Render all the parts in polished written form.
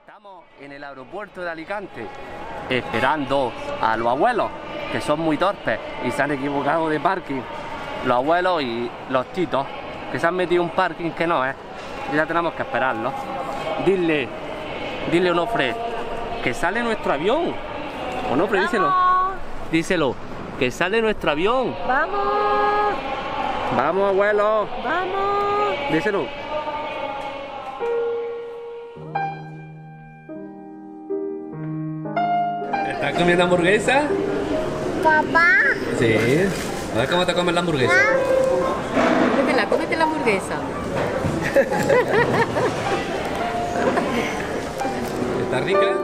Estamos en el aeropuerto de Alicante esperando a los abuelos, que son muy torpes y se han equivocado de parking. Los abuelos y los titos, que se han metido en un parking que no es. Ya tenemos que esperarlos. Dile Onofre, que sale nuestro avión. Onofre, díselo. Díselo, que sale nuestro avión. ¡Vamos! ¡Vamos, abuelo! ¡Vamos! Díselo. ¿Estás comiendo hamburguesa? ¿Papá? Sí. A ver cómo te comes la hamburguesa. Cómete la hamburguesa. ¿Está rica?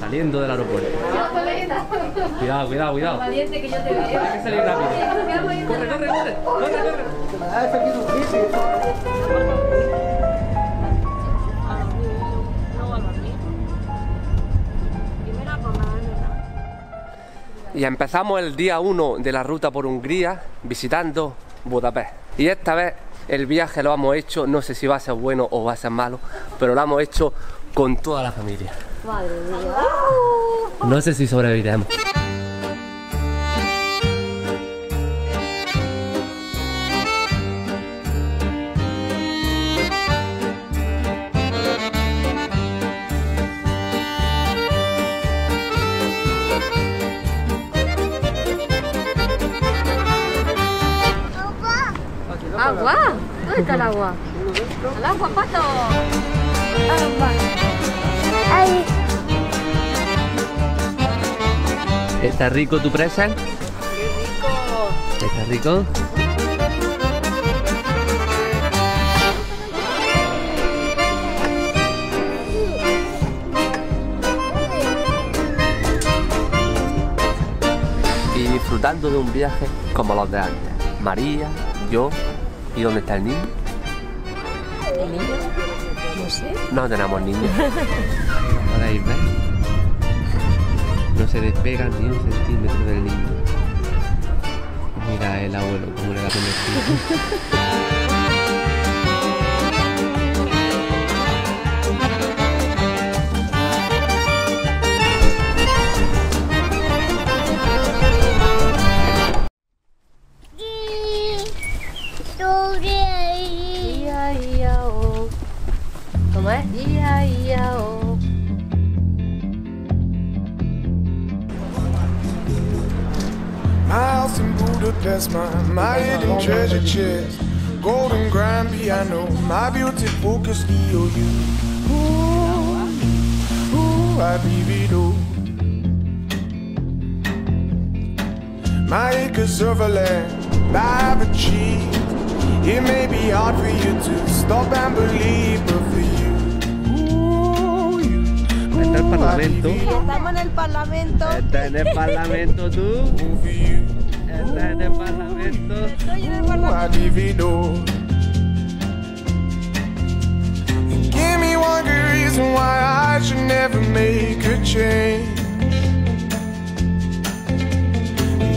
Saliendo del aeropuerto. Cuidado. Valiente que yo te veo. Hay que salir rápido. Corre. Y empezamos el día 1 de la ruta por Hungría visitando Budapest. Y esta vez el viaje lo hemos hecho, no sé si va a ser bueno o va a ser malo, pero lo hemos hecho con toda la familia. Madre mía. No sé si sobreviviremos. Agua, ¿dónde está el agua? El agua, pato. Ay. ¿Está rico tu presa? ¡Qué rico! ¿Está rico? Y disfrutando de un viaje como los de antes. María, yo. ¿Y dónde está el niño? ¿El niño? No sé. No tenemos niños. ¿No podéis ver? No se despega ni un centímetro del niño. Mira el abuelo cómo le da con el It may be hard for you to stop and believe, but for you. Está el Parlamento. Estamos en el Parlamento. Está en el Parlamento tú. Está en el Parlamento. Estoy en el Parlamento. Give me one good reason why I should never make a change.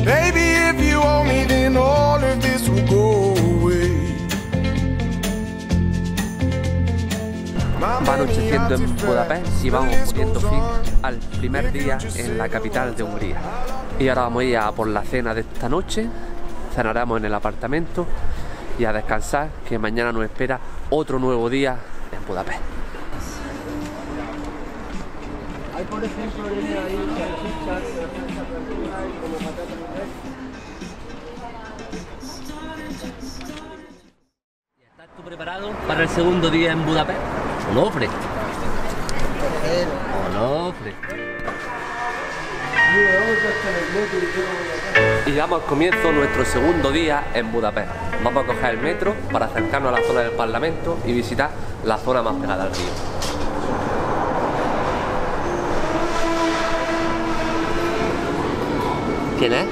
Baby, if you owe me, then all of this will go. Va anocheciendo en Budapest y vamos poniendo fin al primer día en la capital de Hungría. Y ahora vamos a ir a por la cena de esta noche, cenaremos en el apartamento y a descansar, que mañana nos espera otro nuevo día en Budapest. Hay por ejemplo ahí salchichas como patatas. ¿Estás tú preparado para el segundo día en Budapest? Onofre. Onofre. Y damos comienzo nuestro segundo día en Budapest. Vamos a coger el metro para acercarnos a la zona del Parlamento y visitar la zona más pegada al río. ¿Quién es?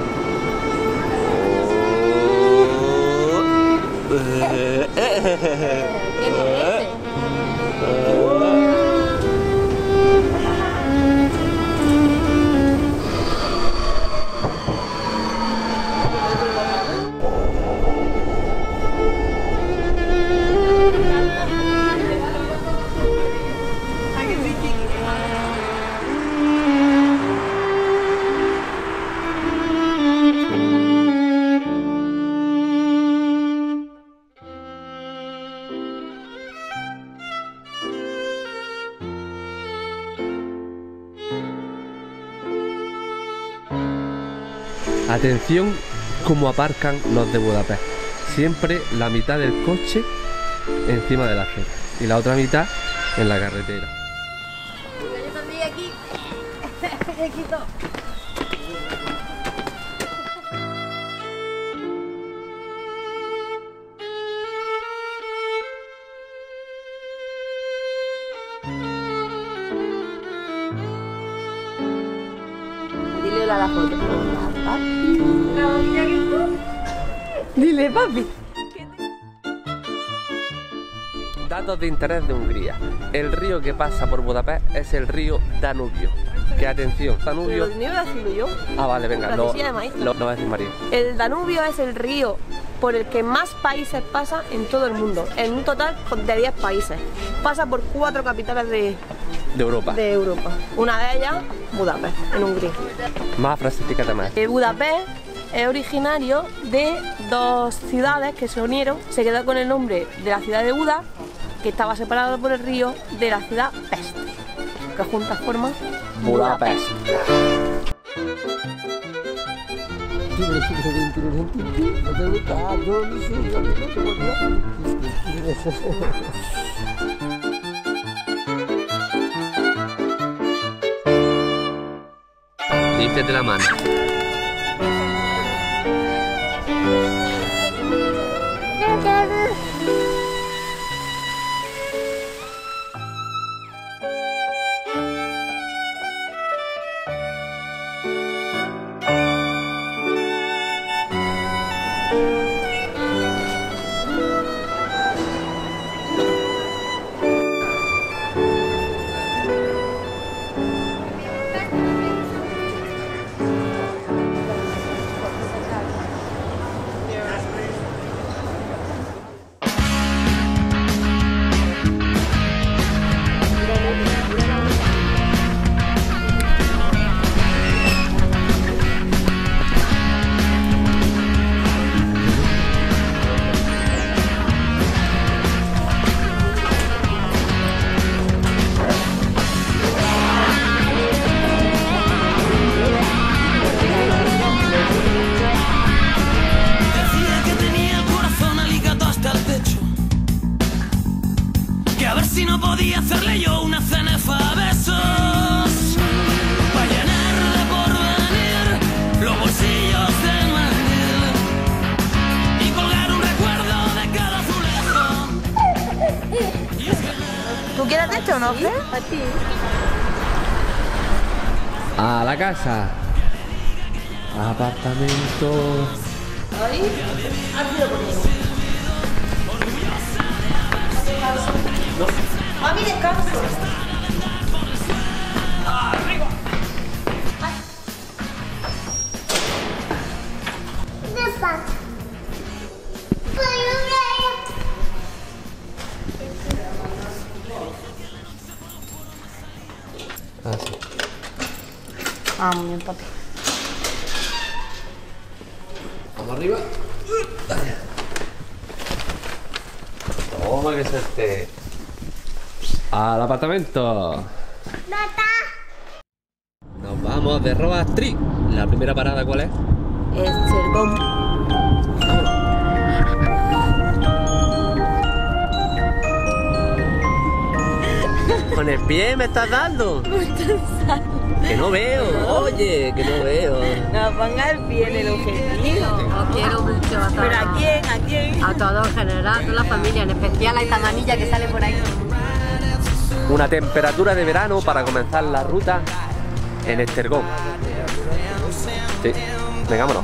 Atención cómo aparcan los de Budapest. Siempre la mitad del coche encima de la acera y la otra mitad en la carretera. Yo también aquí. Dile a la foto. Dile, papi. Datos de interés de Hungría. El río que pasa por Budapest es el río Danubio. Que atención, Danubio. Lo ah, vale, venga, lo va a decir María. El Danubio es el río por el que más países pasa en todo el mundo. En un total de 10 países. Pasa por 4 capitales de Europa. De Europa. Una de ellas, Budapest, en Hungría. Más frases, explícate más. Budapest es originario de 2 ciudades que se unieron. Se quedó con el nombre de la ciudad de Buda, que estaba separado por el río, de la ciudad Pest, que juntas forman Budapest. Límpiate la mano. ¿Tú quieres esto, Onofre? A ti. A la casa. Apartamento. Ahí. Hazlo conmigo. Mami, descanso. Arriba. Despacio. Así. Ah, muy bien, papi. Vamos arriba. Toma, que es este. ¡Al apartamento! ¡Nota! Nos vamos de Road Trip. ¿La primera parada cuál es? Esztergom. Vámonos. Con el pie me estás dando. Me estás dando. Que no veo, oye, que no veo. No, ponga el pie en el objetivo. Lo quiero mucho a todos. ¿Pero a quién? ¿A quién? A todos en general, a toda la familia, en especial a esta manilla que sale por ahí. Una temperatura de verano para comenzar la ruta en Esztergom. Sí, vengámonos.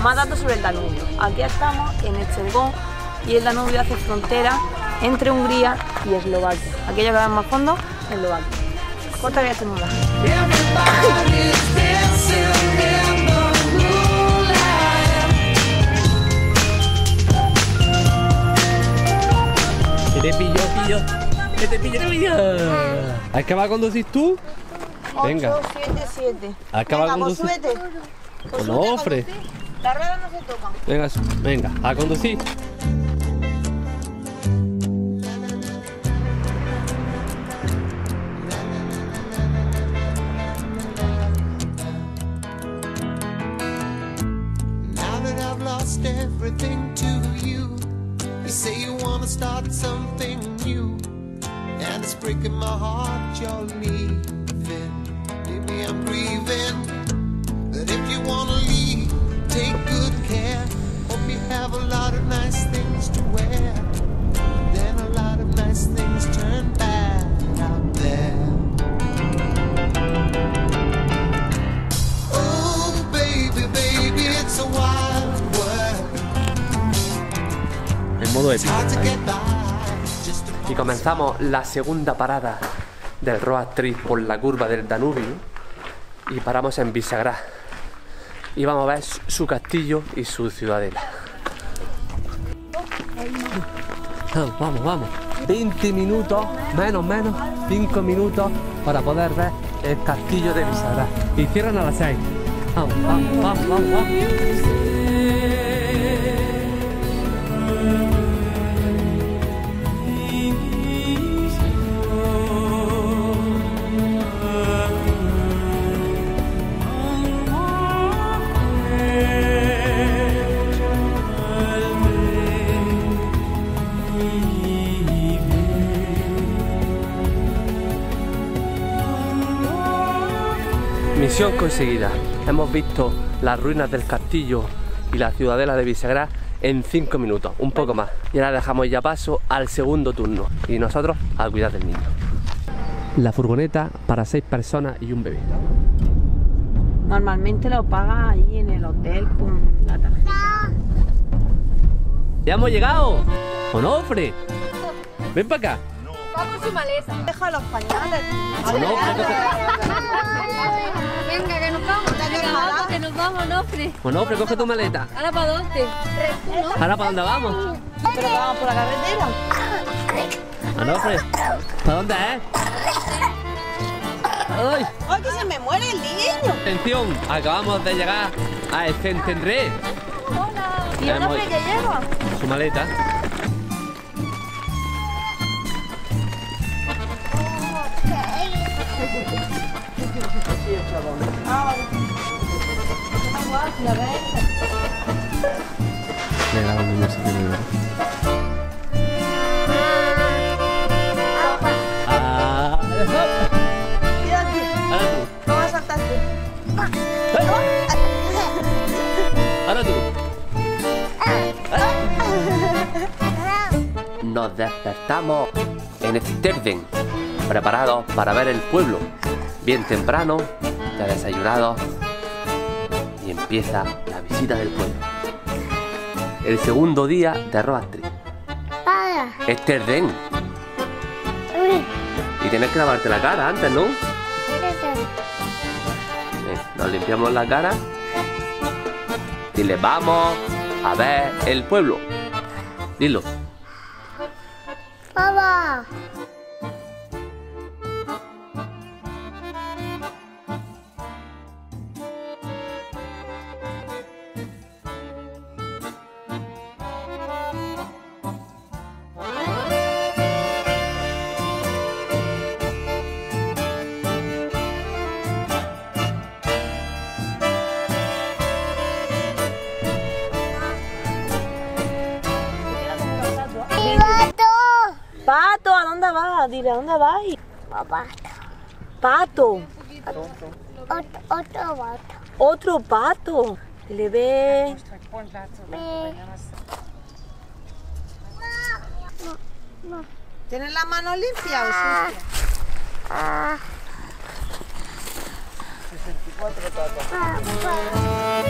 Más datos sobre el Danubio. Aquí estamos en Esztergom y el Danubio hace frontera entre Hungría y Eslovaquia. Aquello que va más fondo, Eslovaquia. Corta que ya tengo la. pillo. Que te pillo, ¿A qué vas a conducir tú? Venga. 8, 7, 7. Acaba de conducir. Pues no, Onofre. Las ruedas no se tocan. Venga, venga, a conducir. Everything to you. You say you want to start something new, and it's breaking my heart you're leaving. Maybe I'm grieving, but if you want to leave, take good care. Hope you have a lot of nice things to wear, then a lot of nice things turn bad out there. Oh baby, baby, it's a wild modo épico, y comenzamos la segunda parada del road trip por la curva del Danubio y paramos en Visegrád y vamos a ver su castillo y su ciudadela. Vamos, vamos, 20 minutos, menos 5 minutos para poder ver el castillo de Visegrád, y cierran a las 6. Vamos, vamos, vamos, vamos, vamos. Misión conseguida. Hemos visto las ruinas del castillo y la ciudadela de Visegrád en 5 minutos, un poco más. Y ahora dejamos ya paso al segundo turno. Y nosotros a cuidar del niño. La furgoneta para 6 personas y un bebé. Normalmente lo paga ahí en el hotel con la tarjeta. ¡Ya hemos llegado! ¡Onofre! ¡Ven para acá! Vamos su maleta. Deja los pañales. Venga, que nos vamos. Que nos vamos, Onofre. Onofre, coge tu maleta. ¿Ahora para dónde? ¿Ahora para dónde vamos? Pero vamos por la carretera. Onofre, ¿para dónde es? ¡Ay! ¡Ay, que se me muere el niño! Atención, acabamos de llegar a Szentendre. ¿Y Onofre qué lleva? Su maleta. Nos despertamos en Esztergom, preparados para ver el pueblo. Bien temprano, ya desayunados, y empieza la visita del pueblo. El segundo día de road trip. Esztergom. Y tienes que lavarte la cara antes, ¿no? Nos limpiamos la cara y le vamos a ver el pueblo. Dilo. Papá. Dile, ¿a dónde vas? Pato. Pato. Otro pato. Otro pato. Le ve. No. ¿Tienes la mano limpia o sucia? 64 patas.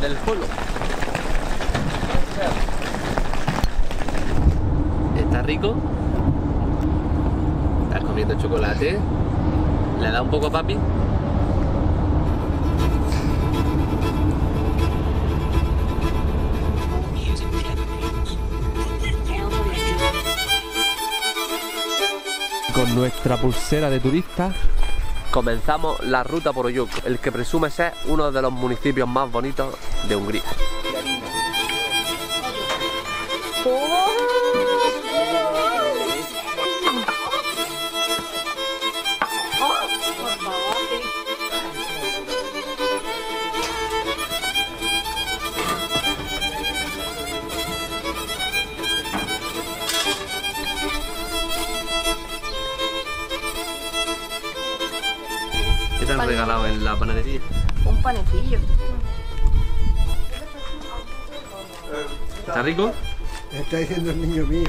Del pueblo. Está rico. Estás comiendo chocolate. ¿Le da un poco a papi? Con nuestra pulsera de turista comenzamos la ruta por Holloko, el que presume ser uno de los municipios más bonitos de Hungría. ¿Qué te han regalado en la panadería? Un panecillo. ¿Está rico? Me está diciendo el niño mío.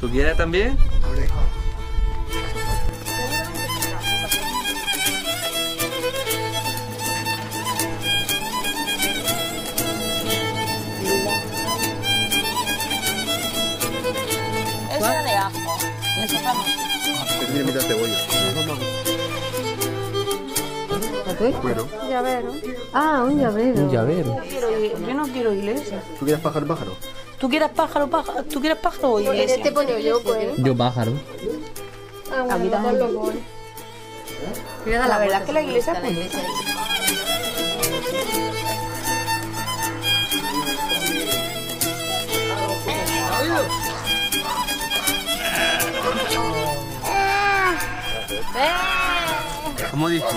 ¿Tú quieres también? Vale. Eso era de ajo. Y eso está mal. Tiene mitad cebolla. ¿Qué? Bueno. Llavero. Ah, un llavero. Un llavero. Yo no quiero iglesia. ¿Tú quieres pájaro, pájaro? ¿Tú quieres pájaro, pájaro? ¿Tú quieres pájaro o iglesia? Este pone Holloko, ¿eh? Yo pájaro. Ah, bueno, a mí también. Lo pone. La verdad es que la iglesia es bonita. ¿Cómo dices?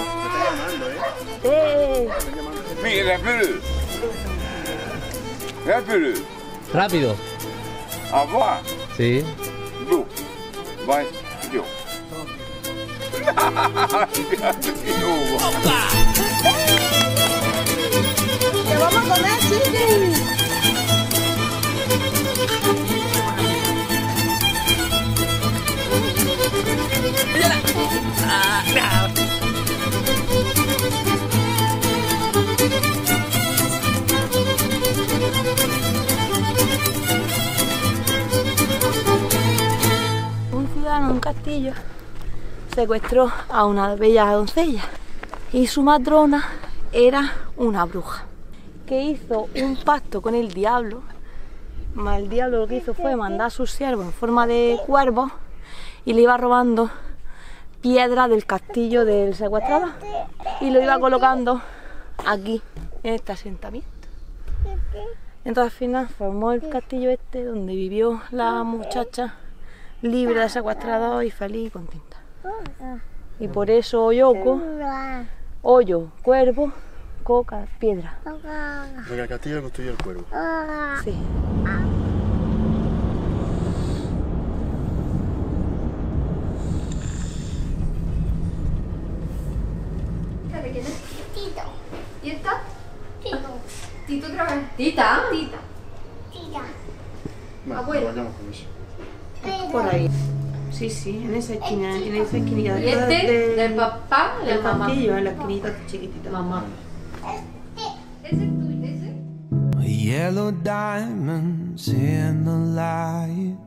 Rápido. Rápido. ¿Agua? Sí. Tú. Vai. Yo. ¡Te vamos a comer, chiquis! Un ciudadano en un castillo secuestró a una bella doncella y su matrona era una bruja que hizo un pacto con el diablo. El diablo lo que hizo fue mandar a sus siervos en forma de cuervos y le iba robando piedra del castillo del secuestrado y lo iba colocando aquí, en este asentamiento. Entonces al final formó el castillo este donde vivió la muchacha libre de secuestrado y feliz y contenta. Y por eso Holloko, hoyo, cuervo, coca, piedra. Porque el castillo construyó el cuervo. Sí. ¿Y esta? Tito. Tito otra vez. ¿Tita? Tita. Tita. Abuela. Por ahí. Sí, sí, en esa esquina, en esa esquinita. ¿Y este? ¿Del papá o del mamá? Sí, yo en la esquinita chiquitita. Mamá. Este. ¿Ese es tuyo? ¿Ese? Yellow diamonds in the light.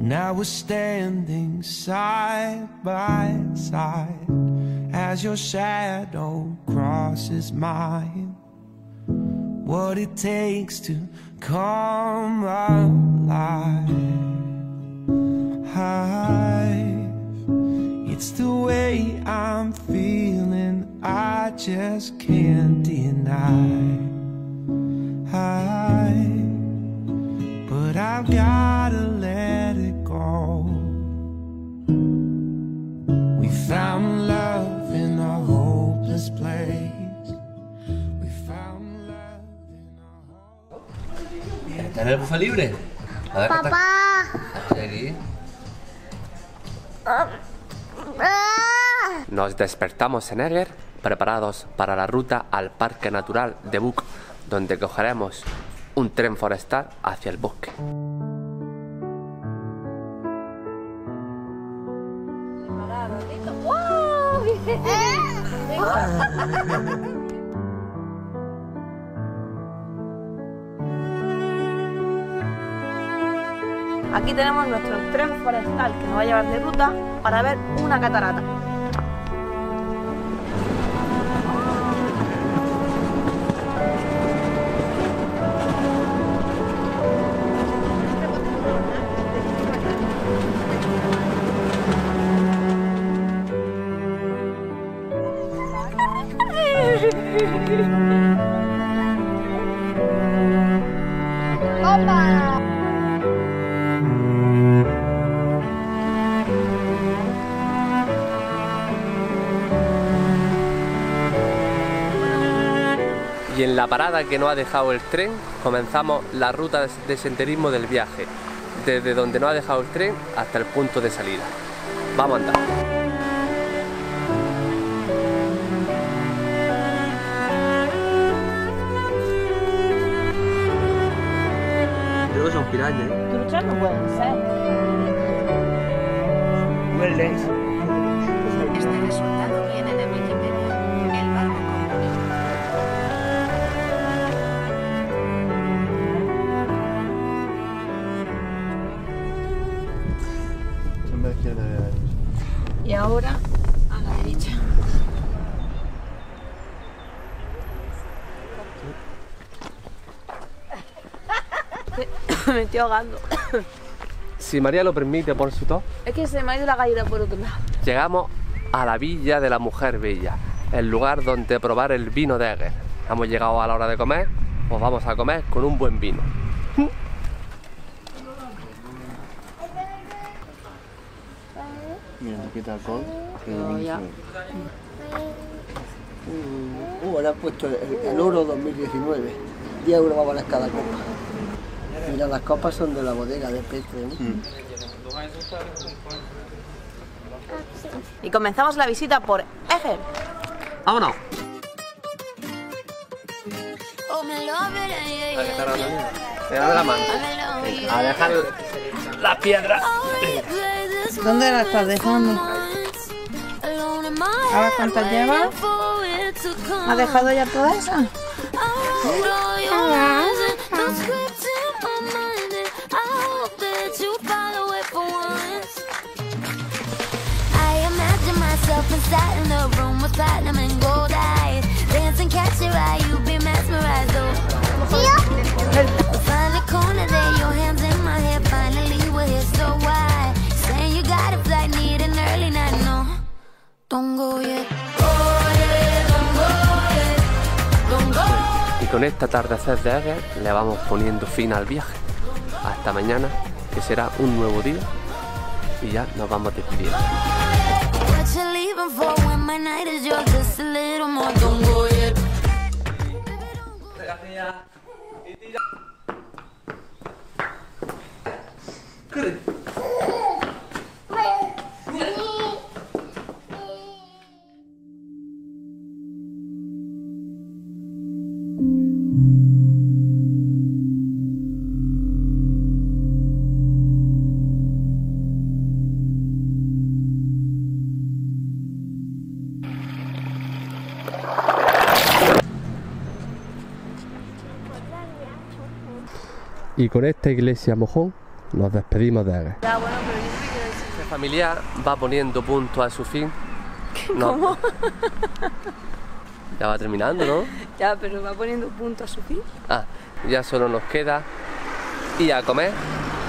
Now we're standing side by side. As your shadow crosses mine, what it takes to come alive. It's the way I'm feeling, I just can't deny. But I've gotta let it go. We found love in a hopeless place. We found love in a hopeless place. ¿Está en el buffet libre? A ver, papá. Nos despertamos en Eger, preparados para la ruta al Parque Natural de Bukk, donde cogeremos un tren forestal hacia el bosque. Aquí tenemos nuestro tren forestal que nos va a llevar de ruta para ver una catarata. y en la parada que nos ha dejado el tren comenzamos la ruta de senderismo del viaje, desde donde nos ha dejado el tren hasta el punto de salida. Vamos a andar. Piraña, ¿eh? Truchas no pueden ser. Hueles. Este resultado viene de Wikipedia. El barco con... Y ahora a la derecha. Me estoy ahogando. Si María lo permite, por su tos. Es que se me ha ido la galleta por otro lado. Llegamos a la villa de la mujer bella, el lugar donde probar el vino de Eger. Hemos llegado a la hora de comer, pues vamos a comer con un buen vino. Mira, aquí está el alcohol. Ahora han puesto el oro 2019. 10 euros va a valer cada copa. Mira, las copas son de la bodega de Petre, ¿no? Y comenzamos la visita por Eger. ¡Vámonos! Se da la mano. A dejar la piedra. ¿Dónde la estás dejando? A ver cuántas llevas. ¿Has dejado ya toda esa? Hola. Y con este atardecer de Eger le vamos poniendo fin al viaje. Hasta mañana, que será un nuevo día, y ya nos vamos despidiendo. Y con esta iglesia mojón nos despedimos de Eger. Este familiar va poniendo punto a su fin. ¿Cómo? Ya va terminando, ¿no? Ya, pero va poniendo punto a su fin. Ah, ya solo nos queda ir a comer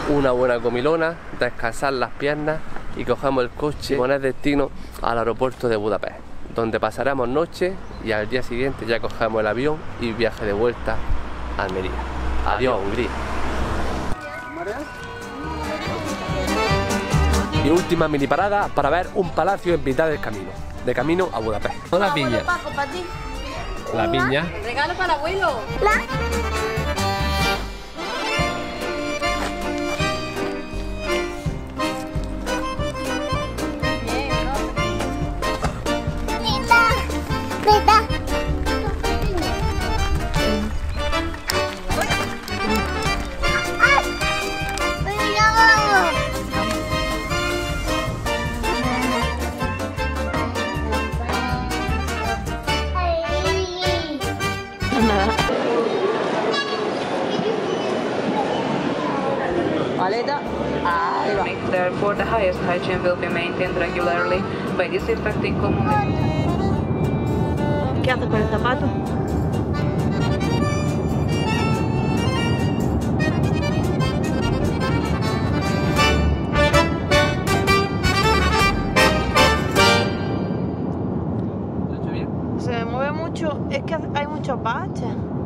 una buena comilona, descansar las piernas y cogemos el coche y poner destino al aeropuerto de Budapest, donde pasaremos noche y al día siguiente ya cogemos el avión y viaje de vuelta a Almería. Adiós, Hungría. Y última mini parada para ver un palacio en mitad del camino, de camino a Budapest. Son las viñas. Las viñas. Regalo para el abuelo. Therefore, the highest hygiene will be maintained regularly by disinfecting commonly. ¿Qué haces con el zapato? Se mueve mucho, es que hay mucho bache.